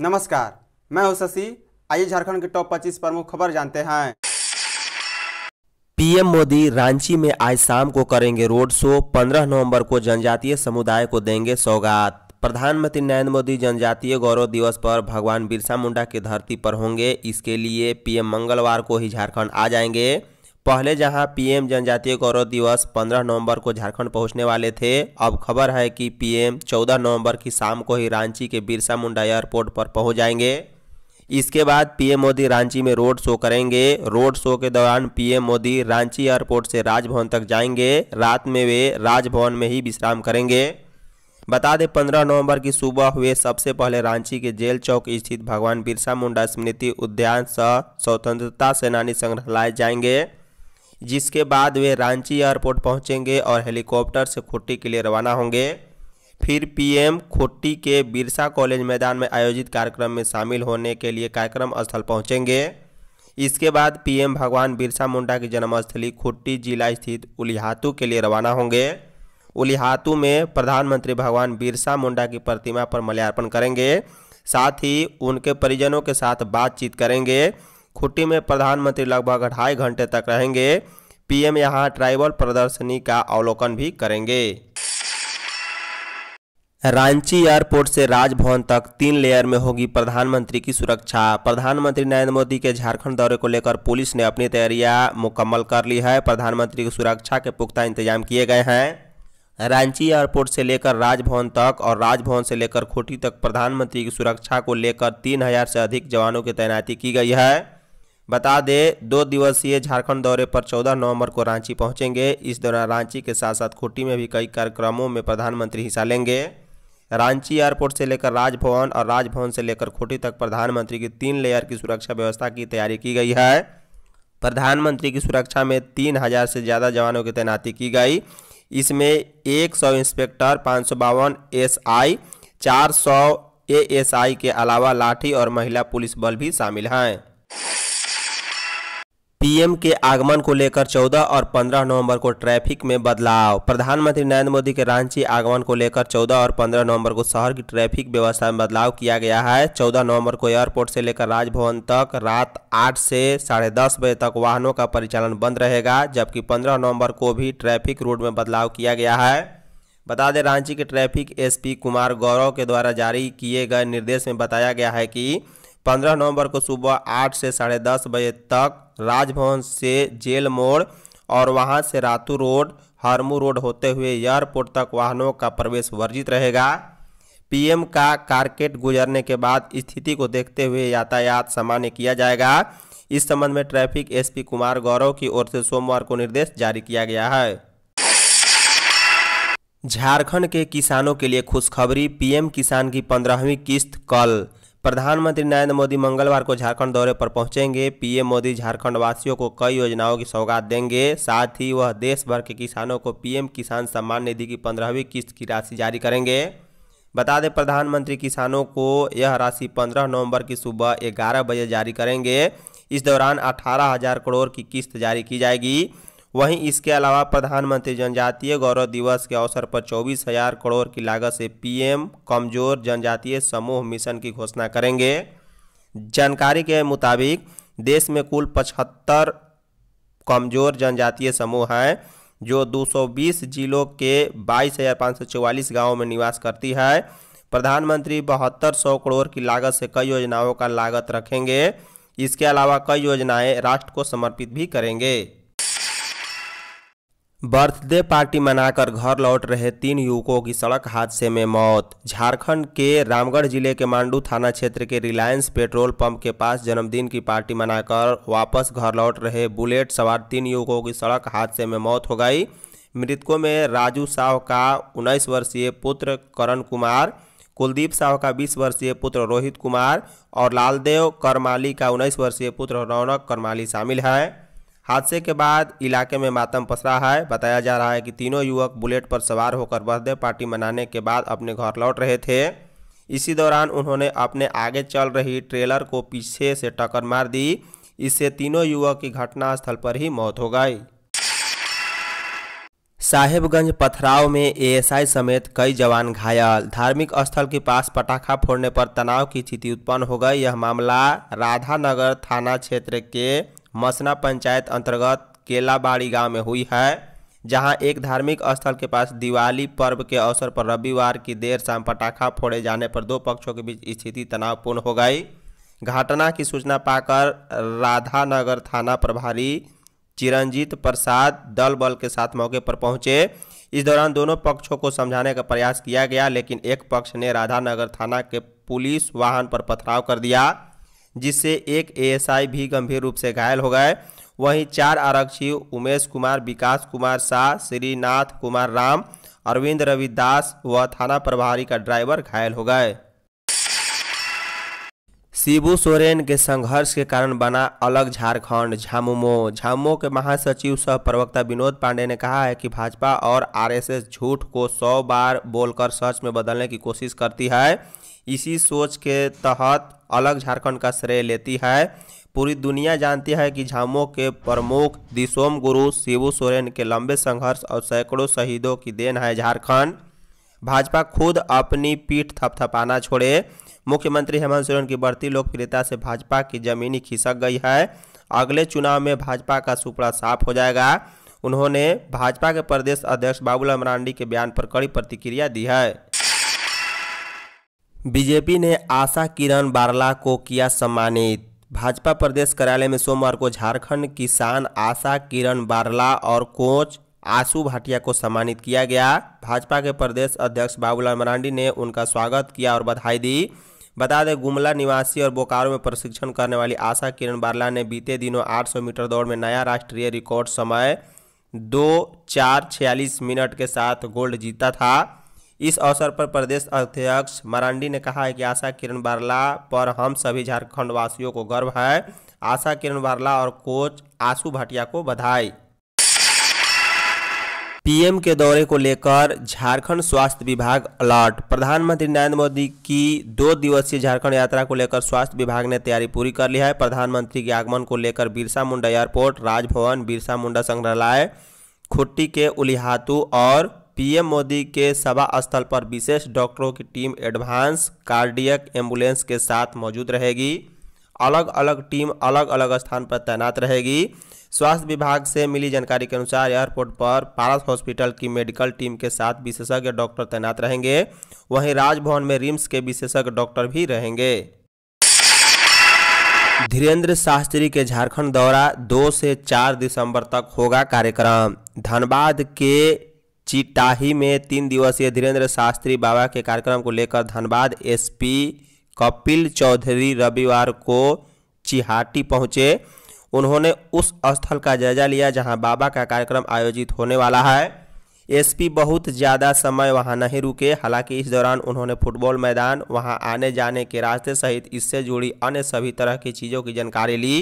नमस्कार, मैं हूं शशि। आइए झारखंड के टॉप 25 प्रमुख खबर जानते हैं। पीएम मोदी रांची में आज शाम को करेंगे रोड शो। 15 नवंबर को जनजातीय समुदाय को देंगे सौगात। प्रधानमंत्री नरेंद्र मोदी जनजातीय गौरव दिवस पर भगवान बिरसा मुंडा की धरती पर होंगे। इसके लिए पीएम मंगलवार को ही झारखंड आ जाएंगे। पहले जहां पीएम जनजातीय गौरव दिवस 15 नवंबर को झारखंड पहुंचने वाले थे, अब खबर है कि पीएम 14 नवंबर की शाम को ही रांची के बिरसा मुंडा एयरपोर्ट पर पहुंच जाएंगे। इसके बाद पीएम मोदी रांची में रोड शो करेंगे। रोड शो के दौरान पीएम मोदी रांची एयरपोर्ट से राजभवन तक जाएंगे। रात में वे राजभवन में ही विश्राम करेंगे। बता दें, 15 नवंबर की सुबह वे सबसे पहले रांची के जेल चौक स्थित भगवान बिरसा मुंडा स्मृति उद्यान सह स्वतंत्रता सेनानी संग्रहालय जाएंगे, जिसके बाद वे रांची एयरपोर्ट पहुंचेंगे और हेलीकॉप्टर से खुट्टी के लिए रवाना होंगे। फिर पीएम खुट्टी के बिरसा कॉलेज मैदान में आयोजित कार्यक्रम में शामिल होने के लिए कार्यक्रम स्थल पहुंचेंगे। इसके बाद पीएम भगवान बिरसा मुंडा की जन्मस्थली खुट्टी जिला स्थित उलिहातू के लिए रवाना होंगे। उलिहातू में प्रधानमंत्री भगवान बिरसा मुंडा की प्रतिमा पर माल्यार्पण करेंगे, साथ ही उनके परिजनों के साथ बातचीत करेंगे। खुट्टी में प्रधानमंत्री लगभग 2.5 घंटे तक रहेंगे। पीएम यहां ट्राइबल प्रदर्शनी का अवलोकन भी करेंगे। रांची एयरपोर्ट से राजभवन तक 3 लेयर में होगी प्रधानमंत्री की सुरक्षा। प्रधानमंत्री नरेंद्र मोदी के झारखंड दौरे को लेकर पुलिस ने अपनी तैयारियां मुकम्मल कर ली है। प्रधानमंत्री की सुरक्षा के पुख्ता इंतजाम किए गए हैं। रांची एयरपोर्ट से लेकर राजभवन तक और राजभवन से लेकर खुट्टी तक प्रधानमंत्री की सुरक्षा को लेकर 3000 से अधिक जवानों की तैनाती की गई है। बता दें, 2 दिवसीय झारखंड दौरे पर 14 नवंबर को रांची पहुंचेंगे। इस दौरान रांची के साथ साथ खुट्टी में भी कई कार्यक्रमों में प्रधानमंत्री हिस्सा लेंगे। रांची एयरपोर्ट से लेकर राजभवन और राजभवन से लेकर खुट्टी तक प्रधानमंत्री की 3 लेयर की सुरक्षा व्यवस्था की तैयारी की गई है। प्रधानमंत्री की सुरक्षा में 3000 से ज़्यादा जवानों की तैनाती की गई। इसमें 100 इंस्पेक्टर, 552 एसआई, 400 एएसआई के अलावा लाठी और महिला पुलिस बल भी शामिल हैं। पीएम के आगमन को लेकर 14 और 15 नवंबर को ट्रैफिक में बदलाव। प्रधानमंत्री नरेंद्र मोदी के रांची आगमन को लेकर 14 और 15 नवंबर को शहर की ट्रैफिक व्यवस्था में बदलाव किया गया है। 14 नवंबर को एयरपोर्ट से लेकर राजभवन तक रात 8 से 10:30 बजे तक वाहनों का परिचालन बंद रहेगा, जबकि 15 नवंबर को भी ट्रैफिक रूट में बदलाव किया गया है। बता दें, रांची के ट्रैफिक एसपी कुमार गौरव के द्वारा जारी किए गए निर्देश में बताया गया है कि 15 नवंबर को सुबह 8 से 10:30 बजे तक राजभवन से जेल मोड़ और वहां से रातू रोड, हरमू रोड होते हुए एयरपोर्ट तक वाहनों का प्रवेश वर्जित रहेगा। पीएम का कारकेट गुजरने के बाद स्थिति को देखते हुए यातायात सामान्य किया जाएगा। इस संबंध में ट्रैफिक एसपी कुमार गौरव की ओर से सोमवार को निर्देश जारी किया गया है। झारखंड के किसानों के लिए खुशखबरी, पीएम किसान की 15वीं किस्त कल। प्रधानमंत्री नरेंद्र मोदी मंगलवार को झारखंड दौरे पर पहुंचेंगे। पीएम मोदी झारखंड वासियों को कई योजनाओं की सौगात देंगे, साथ ही वह देश भर के किसानों को पीएम किसान सम्मान निधि की 15वीं किस्त की राशि जारी करेंगे। बता दें, प्रधानमंत्री किसानों को यह राशि 15 नवंबर की सुबह 11 बजे जारी करेंगे। इस दौरान 18,000 करोड़ की किस्त जारी की जाएगी। वहीं इसके अलावा प्रधानमंत्री जनजातीय गौरव दिवस के अवसर पर 24,000 करोड़ की लागत से पीएम कमजोर जनजातीय समूह मिशन की घोषणा करेंगे। जानकारी के मुताबिक देश में कुल 75 कमजोर जनजातीय समूह हैं, जो 220 जिलों के 22,544 गाँवों में निवास करती है। प्रधानमंत्री 7,200 करोड़ की लागत से कई योजनाओं का लागत रखेंगे। इसके अलावा कई योजनाएं राष्ट्र को समर्पित भी करेंगे। बर्थडे पार्टी मनाकर घर लौट रहे 3 युवकों की सड़क हादसे में मौत। झारखंड के रामगढ़ जिले के मांडू थाना क्षेत्र के रिलायंस पेट्रोल पंप के पास जन्मदिन की पार्टी मनाकर वापस घर लौट रहे बुलेट सवार 3 युवकों की सड़क हादसे में मौत हो गई। मृतकों में राजू साहू का 19 वर्षीय पुत्र करण कुमार, कुलदीप साहू का 20 वर्षीय पुत्र रोहित कुमार और लालदेव करमाली का 19 वर्षीय पुत्र रौनक करमाली शामिल हैं। हादसे के बाद इलाके में मातम पसरा है। बताया जा रहा है कि तीनों युवक बुलेट पर सवार होकर बर्थडे पार्टी मनाने के बाद अपने घर लौट रहे थे। इसी दौरान उन्होंने अपने आगे चल रही ट्रेलर को पीछे से टक्कर मार दी। इससे तीनों युवक की घटनास्थल पर ही मौत हो गई। साहेबगंज पथराव में एएसआई समेत कई जवान घायल। धार्मिक स्थल के पास पटाखा फोड़ने पर तनाव की स्थिति उत्पन्न हो गई। यह मामला राधानगर थाना क्षेत्र के मसना पंचायत अंतर्गत केलाबाड़ी गांव में हुई है, जहां एक धार्मिक स्थल के पास दिवाली पर्व के अवसर पर रविवार की देर शाम पटाखा फोड़े जाने पर दो पक्षों के बीच स्थिति तनावपूर्ण हो गई। घटना की सूचना पाकर राधानगर थाना प्रभारी चिरंजीत प्रसाद दल बल के साथ मौके पर पहुंचे। इस दौरान दोनों पक्षों को समझाने का प्रयास किया गया, लेकिन एक पक्ष ने राधानगर थाना के पुलिस वाहन पर पथराव कर दिया, जिससे एक एएसआई भी गंभीर रूप से घायल हो गए। वहीं चार आरक्षी उमेश कुमार, विकास कुमार साह, श्रीनाथ कुमार राम, अरविंद रविदास व थाना प्रभारी का ड्राइवर घायल हो गए। शिबू सोरेन के संघर्ष के कारण बना अलग झारखंड। झामुमो के महासचिव सह प्रवक्ता विनोद पांडे ने कहा है कि भाजपा और आरएसएस झूठ को 100 बार बोलकर सच में बदलने की कोशिश करती है। इसी सोच के तहत अलग झारखंड का श्रेय लेती है। पूरी दुनिया जानती है कि झामुमो के प्रमुख दिसोम गुरु शिबू सोरेन के लंबे संघर्ष और सैकड़ों शहीदों की देन है झारखंड। भाजपा खुद अपनी पीठ थपथपाना छोड़े। मुख्यमंत्री हेमंत सोरेन की बढ़ती लोकप्रियता से भाजपा की जमीनी खिसक गई है। अगले चुनाव में भाजपा का सुपड़ा साफ हो जाएगा। उन्होंने भाजपा के प्रदेश अध्यक्ष बाबूलाल मरांडी के बयान पर कड़ी प्रतिक्रिया दी है। बीजेपी ने आशा किरण बार्ला को किया सम्मानित। भाजपा प्रदेश कार्यालय में सोमवार को झारखंड किसान आशा किरण बार्ला और कोच आशू भाटिया को सम्मानित किया गया। भाजपा के प्रदेश अध्यक्ष बाबूलाल मरांडी ने उनका स्वागत किया और बधाई दी। बता दें, गुमला निवासी और बोकारो में प्रशिक्षण करने वाली आशा किरण बार्ला ने बीते दिनों 800 मीटर दौड़ में नया राष्ट्रीय रिकॉर्ड समय 2:04:46 के साथ गोल्ड जीता था। इस अवसर पर प्रदेश अध्यक्ष मरांडी ने कहा है कि आशा किरण बार्ला पर हम सभी झारखंड वासियों को गर्व है। आशा किरण बार्ला और कोच आशू भाटिया को बधाई। पीएम के दौरे को लेकर झारखंड स्वास्थ्य विभाग अलर्ट। प्रधानमंत्री नरेंद्र मोदी की 2 दिवसीय झारखंड यात्रा को लेकर स्वास्थ्य विभाग ने तैयारी पूरी कर ली है। प्रधानमंत्री के आगमन को लेकर बिरसा मुंडा एयरपोर्ट, राजभवन, बिरसा मुंडा संग्रहालय, खुट्टी के उलिहातू और पीएम मोदी के सभा स्थल पर विशेष डॉक्टरों की टीम एडवांस कार्डियक एम्बुलेंस के साथ मौजूद रहेगी। अलग अलग टीम अलग अलग स्थान पर तैनात रहेगी। स्वास्थ्य विभाग से मिली जानकारी के अनुसार एयरपोर्ट पर पारस हॉस्पिटल की मेडिकल टीम के साथ विशेषज्ञ डॉक्टर तैनात रहेंगे। वहीं राजभवन में रिम्स के विशेषज्ञ डॉक्टर भी रहेंगे। धीरेंद्र शास्त्री के झारखंड दौरा 2 से 4 दिसंबर तक होगा कार्यक्रम। धनबाद के चिटाही में 3 दिवसीय धीरेंद्र शास्त्री बाबा के कार्यक्रम को लेकर धनबाद एसपी कपिल चौधरी रविवार को चिहाटी पहुंचे। उन्होंने उस स्थल का जायजा लिया जहां बाबा का कार्यक्रम आयोजित होने वाला है। एसपी बहुत ज़्यादा समय वहां नहीं रुके, हालांकि इस दौरान उन्होंने फुटबॉल मैदान, वहां आने जाने के रास्ते सहित इससे जुड़ी अन्य सभी तरह की चीज़ों की जानकारी ली।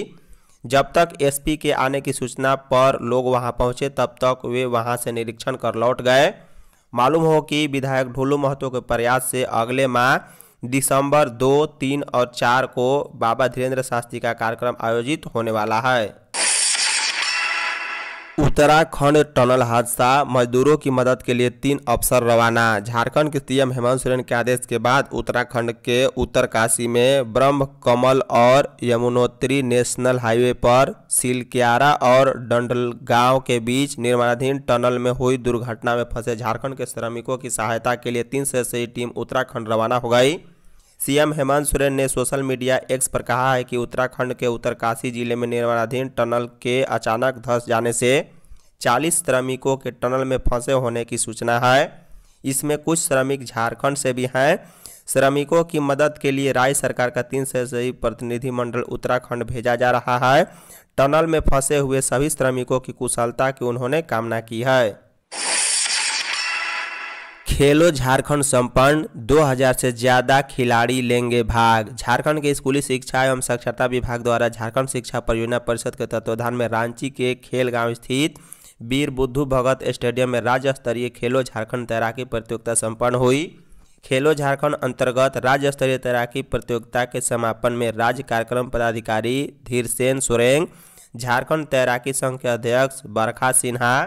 जब तक एसपी के आने की सूचना पर लोग वहां पहुंचे, तब तक वे वहां से निरीक्षण कर लौट गए। मालूम हो कि विधायक ढोलू महतो के प्रयास से अगले माह दिसंबर 2, 3 और 4 को बाबा धीरेंद्र शास्त्री का कार्यक्रम आयोजित होने वाला है। उत्तराखंड टनल हादसा, मजदूरों की मदद के लिए 3 अफसर रवाना। झारखंड के सीएम हेमंत सोरेन के आदेश के बाद उत्तराखंड के उत्तरकाशी में ब्रह्म कमल और यमुनोत्री नेशनल हाईवे पर सिलक्यारा और डंडलगांव के बीच निर्माणाधीन टनल में हुई दुर्घटना में फंसे झारखंड के श्रमिकों की सहायता के लिए 300 से टीम उत्तराखंड रवाना हो गई। सीएम हेमंत सोरेन ने सोशल मीडिया एक्स पर कहा है कि उत्तराखंड के उत्तरकाशी जिले में निर्माणाधीन टनल के अचानक धंस जाने से 40 श्रमिकों के टनल में फंसे होने की सूचना है। इसमें कुछ श्रमिक झारखंड से भी हैं। श्रमिकों की मदद के लिए राज्य सरकार का 300 प्रतिनिधिमंडल उत्तराखंड भेजा जा रहा है। टनल में फंसे हुए सभी श्रमिकों की कुशलता की उन्होंने कामना की है। खेलो झारखंड संपन्न, 2000 से ज़्यादा खिलाड़ी लेंगे भाग। झारखंड के स्कूली शिक्षा एवं साक्षरता विभाग द्वारा झारखंड शिक्षा परियोजना परिषद के तत्वावधान में रांची के खेलगांव स्थित वीर बुद्धू भगत स्टेडियम में राज्य स्तरीय खेलो झारखंड तैराकी प्रतियोगिता संपन्न हुई। खेलो झारखंड अंतर्गत राज्य स्तरीय तैराकी प्रतियोगिता के समापन में राज्य कार्यक्रम पदाधिकारी धीरसेन सोरेंग, झारखंड तैराकी संघ के अध्यक्ष बरखा सिन्हा,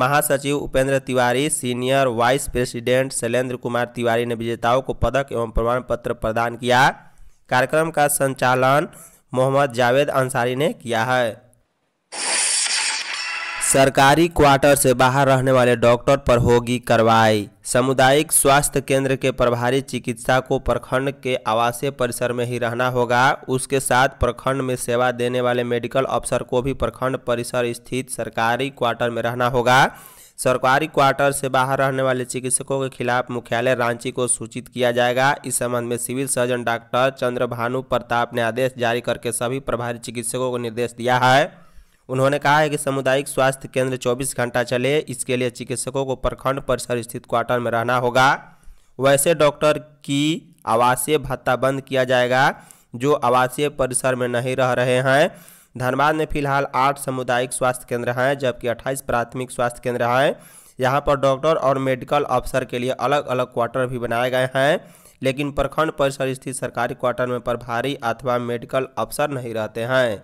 महासचिव Upendra Tiwari, senior vice president Shailendra Kumar Tiwari ने विजेताओं को पदक एवं प्रमाण पत्र प्रदान किया। कार्यक्रम का संचालन मोहम्मद जावेद अंसारी ने किया है। सरकारी क्वार्टर से बाहर रहने वाले डॉक्टर पर होगी कार्रवाई। सामुदायिक स्वास्थ्य केंद्र के प्रभारी चिकित्सा को प्रखंड के आवासीय परिसर में ही रहना होगा। उसके साथ प्रखंड में सेवा देने वाले मेडिकल अफसर को भी प्रखंड परिसर स्थित सरकारी क्वार्टर में रहना होगा। सरकारी क्वार्टर से बाहर रहने वाले चिकित्सकों के खिलाफ मुख्यालय रांची को सूचित किया जाएगा। इस संबंध में civil surgeon doctor Chandrabhanu Pratap ने आदेश जारी करके सभी प्रभारी चिकित्सकों को निर्देश दिया है। उन्होंने कहा है कि सामुदायिक स्वास्थ्य केंद्र 24 घंटा चले, इसके लिए चिकित्सकों को प्रखंड परिसर स्थित क्वार्टर में रहना होगा। वैसे डॉक्टर की आवासीय भत्ता बंद किया जाएगा जो आवासीय परिसर में नहीं रह रहे हैं। धनबाद में फिलहाल 8 सामुदायिक स्वास्थ्य केंद्र हैं जबकि 28 प्राथमिक स्वास्थ्य केंद्र हैं। यहाँ पर डॉक्टर और मेडिकल अफसर के लिए अलग अलग क्वार्टर भी बनाए गए हैं, लेकिन प्रखंड परिसर स्थित सरकारी क्वार्टर में प्रभारी अथवा मेडिकल अफसर नहीं रहते हैं।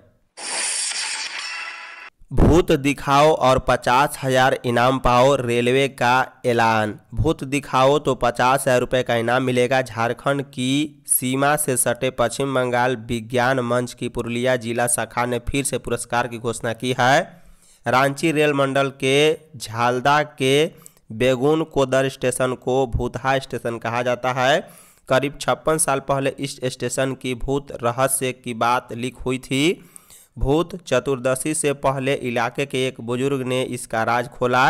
भूत दिखाओ और 50,000 इनाम पाओ, रेलवे का ऐलान। भूत दिखाओ तो 50,000 रुपये का इनाम मिलेगा। झारखंड की सीमा से सटे पश्चिम बंगाल विज्ञान मंच की पुरुलिया जिला शाखा ने फिर से पुरस्कार की घोषणा की है। रांची रेल मंडल के झालदा के बेगुन कोदर स्टेशन को भूतहा स्टेशन कहा जाता है। करीब 56 साल पहले इस स्टेशन की भूत रहस्य की बात लीक हुई थी। भूत चतुर्दशी से पहले इलाके के एक बुजुर्ग ने इसका राज खोला।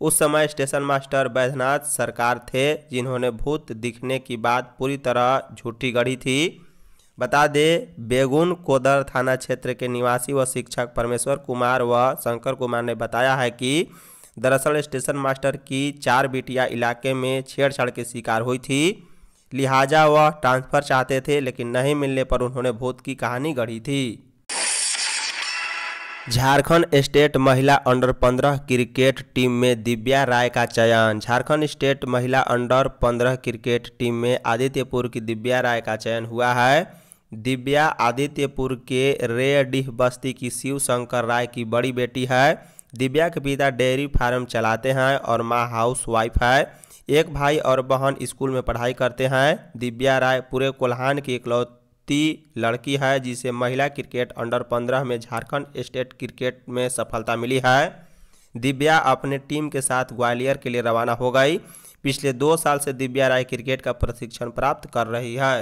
उस समय स्टेशन मास्टर बैद्यनाथ सरकार थे जिन्होंने भूत दिखने की बात पूरी तरह झूठी गढ़ी थी। बता दें बेगुन कोदर थाना क्षेत्र के निवासी व शिक्षक परमेश्वर कुमार व शंकर कुमार ने बताया है कि दरअसल स्टेशन मास्टर की 4 बिटिया इलाके में छेड़छाड़ के शिकार हुई थी, लिहाजा वह ट्रांसफ़र चाहते थे लेकिन नहीं मिलने पर उन्होंने भूत की कहानी गढ़ी थी। झारखंड स्टेट महिला अंडर 15 क्रिकेट टीम में दिव्या राय का चयन। झारखंड स्टेट महिला अंडर 15 क्रिकेट टीम में आदित्यपुर की दिव्या राय का चयन हुआ है। दिव्या आदित्यपुर के रेडीह बस्ती की शिव शंकर राय की बड़ी बेटी है। दिव्या के पिता डेयरी फार्म चलाते हैं और मां हाउस वाइफ है। एक भाई और बहन स्कूल में पढ़ाई करते हैं। दिव्या राय पूरे कोल्हान की एकलौती लड़की है जिसे महिला क्रिकेट अंडर 15 में झारखंड स्टेट क्रिकेट में सफलता मिली है। दिव्या अपने टीम के साथ ग्वालियर के लिए रवाना हो गई। पिछले 2 साल से दिव्या राय क्रिकेट का प्रशिक्षण प्राप्त कर रही है।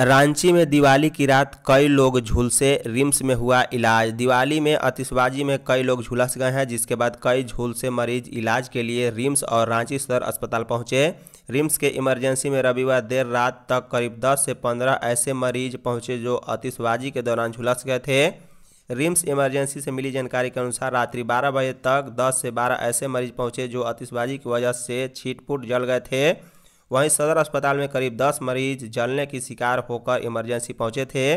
रांची में दिवाली की रात कई लोग झुलसे, रिम्स में हुआ इलाज। दिवाली में आतिशबाजी में कई लोग झुलस गए हैं जिसके बाद कई झुलसे मरीज इलाज के लिए रिम्स और रांची सदर अस्पताल पहुंचे। रिम्स के इमरजेंसी में रविवार देर रात तक करीब 10 से 15 ऐसे मरीज पहुंचे जो आतिशबाजी के दौरान झुलस गए थे। रिम्स इमरजेंसी से मिली जानकारी के अनुसार रात्रि 12 बजे तक 10 से 12 ऐसे मरीज पहुंचे जो आतिशबाजी की वजह से छिटपुट जल गए थे। वहीं सदर अस्पताल में करीब 10 मरीज जलने की शिकार होकर इमरजेंसी पहुंचे थे।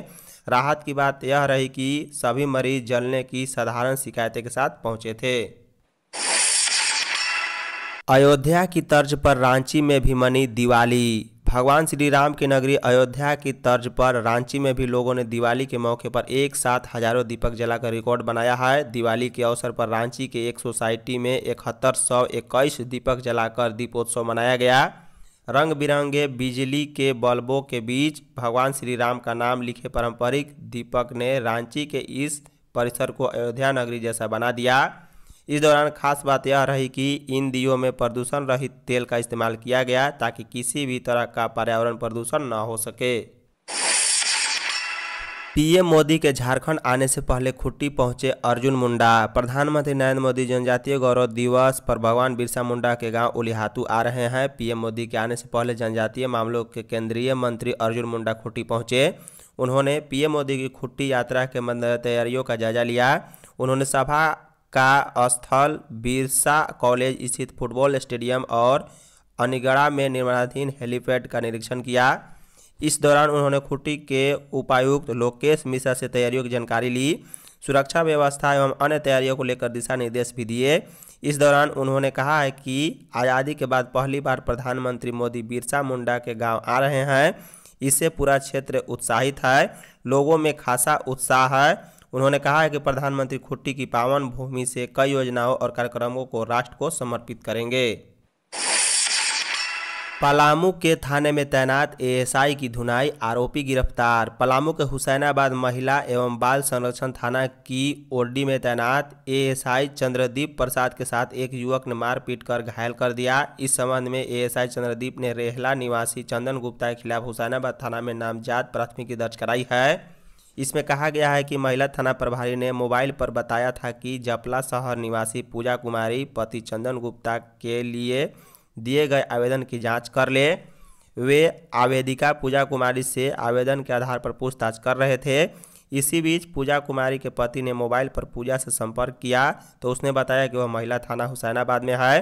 राहत की बात यह रही कि सभी मरीज जलने की साधारण शिकायतें के साथ पहुँचे थे। अयोध्या की तर्ज पर रांची में भी मनी दिवाली। भगवान श्री राम की नगरी अयोध्या की तर्ज पर रांची में भी लोगों ने दिवाली के मौके पर एक साथ हजारों दीपक जलाकर रिकॉर्ड बनाया है। दिवाली के अवसर पर रांची के एक सोसाइटी में 7121 दीपक जलाकर दीपोत्सव मनाया गया। रंग बिरंगे बिजली के बल्बों के बीच भगवान श्री राम का नाम लिखे पारंपरिक दीपक ने रांची के इस परिसर को अयोध्या नगरी जैसा बना दिया। इस दौरान खास बात यह रही कि इन दियों में प्रदूषण रहित तेल का इस्तेमाल किया गया ताकि किसी भी तरह का पर्यावरण प्रदूषण न हो सके। पीएम मोदी के झारखंड आने से पहले खुट्टी पहुंचे अर्जुन मुंडा। प्रधानमंत्री नरेंद्र मोदी जनजातीय गौरव दिवस पर भगवान बिरसा मुंडा के गांव उलिहातू आ रहे हैं। पीएम मोदी के आने से पहले जनजातीय मामलों के केंद्रीय मंत्री अर्जुन मुंडा खुट्टी पहुंचे। उन्होंने पीएम मोदी की खुट्टी यात्रा के तैयारियों का जायजा लिया। उन्होंने सभा का स्थल बिरसा कॉलेज स्थित फुटबॉल स्टेडियम और अनिगड़ा में निर्माणाधीन हेलीपैड का निरीक्षण किया। इस दौरान उन्होंने खुट्टी के उपायुक्त लोकेश मिश्रा से तैयारियों की जानकारी ली। सुरक्षा व्यवस्था एवं अन्य तैयारियों को लेकर दिशा निर्देश भी दिए। इस दौरान उन्होंने कहा है कि आज़ादी के बाद पहली बार प्रधानमंत्री मोदी बिरसा मुंडा के गाँव आ रहे हैं। इससे पूरा क्षेत्र उत्साहित है, लोगों में खासा उत्साह है। उन्होंने कहा है कि प्रधानमंत्री खुट्टी की पावन भूमि से कई योजनाओं और कार्यक्रमों को राष्ट्र को समर्पित करेंगे। पलामू के थाने में तैनात एएसआई की धुनाई, आरोपी गिरफ्तार। पलामू के हुसैनाबाद महिला एवं बाल संरक्षण थाना की ओडी में तैनात एएसआई चंद्रदीप प्रसाद के साथ एक युवक ने मारपीट कर घायल कर दिया। इस संबंध में एएसआई चंद्रदीप ने रेहला निवासी चंदन गुप्ता के खिलाफ हुसैनाबाद थाना में नामजद प्राथमिकी दर्ज कराई है। इसमें कहा गया है कि महिला थाना प्रभारी ने मोबाइल पर बताया था कि जपला शहर निवासी पूजा कुमारी पति चंदन गुप्ता के लिए दिए गए आवेदन की जांच कर ले। वे आवेदिका पूजा कुमारी से आवेदन के आधार पर पूछताछ कर रहे थे। इसी बीच पूजा कुमारी के पति ने मोबाइल पर पूजा से संपर्क किया तो उसने बताया कि वह महिला थाना हुसैनाबाद में है।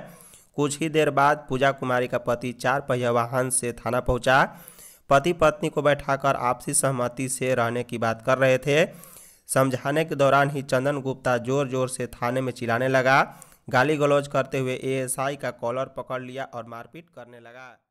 कुछ ही देर बाद पूजा कुमारी का पति चार पहिया वाहन से थाना पहुंचा। पति पत्नी को बैठाकर आपसी सहमति से रहने की बात कर रहे थे। समझाने के दौरान ही चंदन गुप्ता जोर जोर से थाने में चिल्लाने लगा। गाली गलौज करते हुए एएसआई का कॉलर पकड़ लिया और मारपीट करने लगा।